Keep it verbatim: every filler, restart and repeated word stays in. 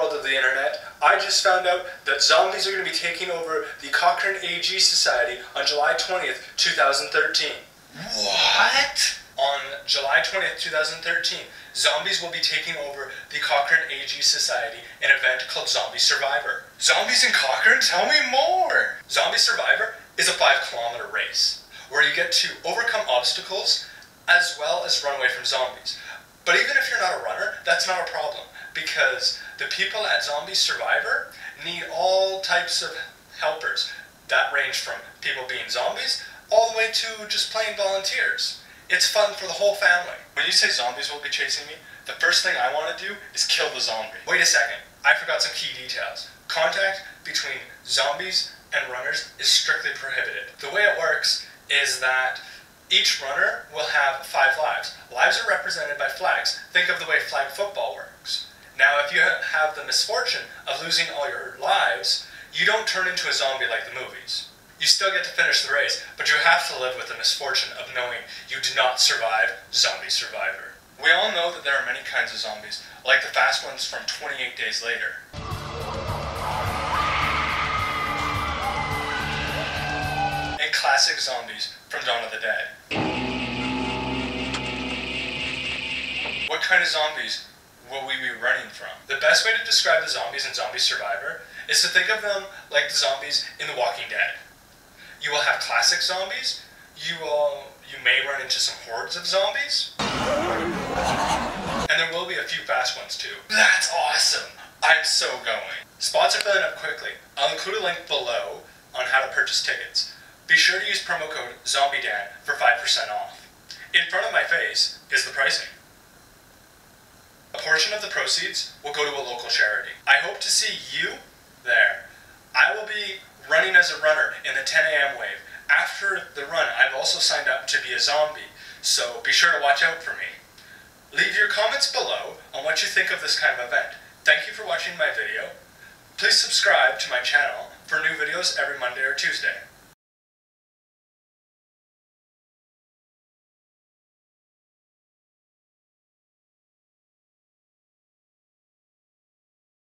world of the internet, I just found out that zombies are going to be taking over the Cochrane A G Society on July twentieth, two thousand thirteen. What? On July twentieth, two thousand thirteen, zombies will be taking over the Cochrane A G Society, an event called Zombie Survivor. Zombies in Cochrane? Tell me more! Zombie Survivor is a five kilometer race, where you get to overcome obstacles as well as run away from zombies. But even if you're not a runner, that's not a problem, because the people at Zombie Survivor need all types of helpers that range from people being zombies all the way to just plain volunteers. It's fun for the whole family. When you say zombies will be chasing me, the first thing I want to do is kill the zombie. Wait a second, I forgot some key details. Contact between zombies and runners is strictly prohibited. The way it works is that each runner will have five lives. Lives are represented by flags. Think of the way flag football works. Now, if you have the misfortune of losing all your lives, you don't turn into a zombie like the movies. You still get to finish the race, but you have to live with the misfortune of knowing you did not survive Zombie Survivor. We all know that there are many kinds of zombies, like the fast ones from twenty-eight days later. And classic zombies from Dawn of the Dead. What kind of zombies will we be running from? The best way to describe the zombies in Zombie Survivor is to think of them like the zombies in The Walking Dead. You will have classic zombies, you will, you may run into some hordes of zombies, and there will be a few fast ones too. That's awesome! I'm so going. Spots are filling up quickly. I'll include a link below on how to purchase tickets. Be sure to use promo code ZOMBIEDAN for five percent off. In front of my face is the pricing. A portion of the proceeds will go to a local charity. I hope to see you there. I will be running as a runner in the ten A M wave. After the run, I've also signed up to be a zombie, so be sure to watch out for me. Leave your comments below on what you think of this kind of event. Thank you for watching my video. Please subscribe to my channel for new videos every Monday or Tuesday.